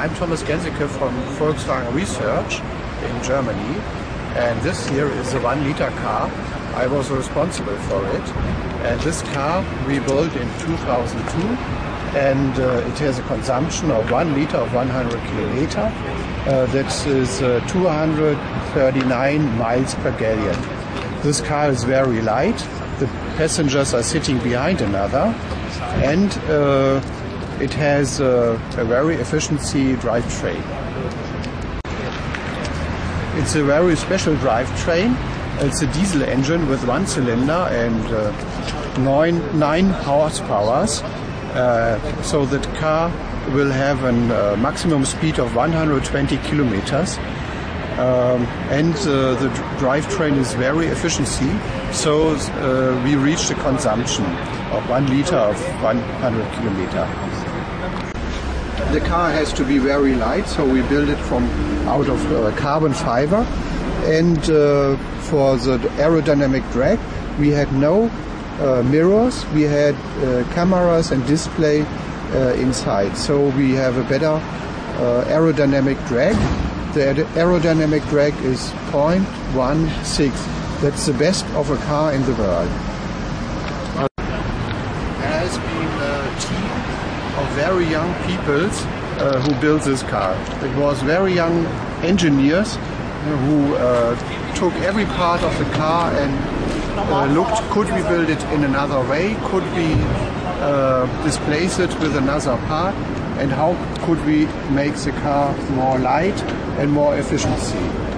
I'm Thomas Gaensicke from Volkswagen Research in Germany, and this here is a 1-liter car. I was responsible for it, and this car we built in 2002, and it has a consumption of 1 liter of 100 kilometer. That is 239 miles per gallon. This car is very light, the passengers are sitting behind another, and it has a very efficiency drivetrain. It's a very special drivetrain. It's a diesel engine with one cylinder and nine horsepower. So that car will have a maximum speed of 120 kilometers. And the drivetrain is very efficient, so we reach the consumption of 1 liter of 100 kilometers. The car has to be very light, so we build it out of carbon fiber, and for the aerodynamic drag we had no mirrors, we had cameras and display inside, so we have a better aerodynamic drag. The aerodynamic drag is 0.16. That's the best of a car in the world. There has been a team of very young people who built this car. It was very young engineers who took every part of the car and looked, could we build it in another way, could we displace it with another part, and how could we make the car more light and more efficient.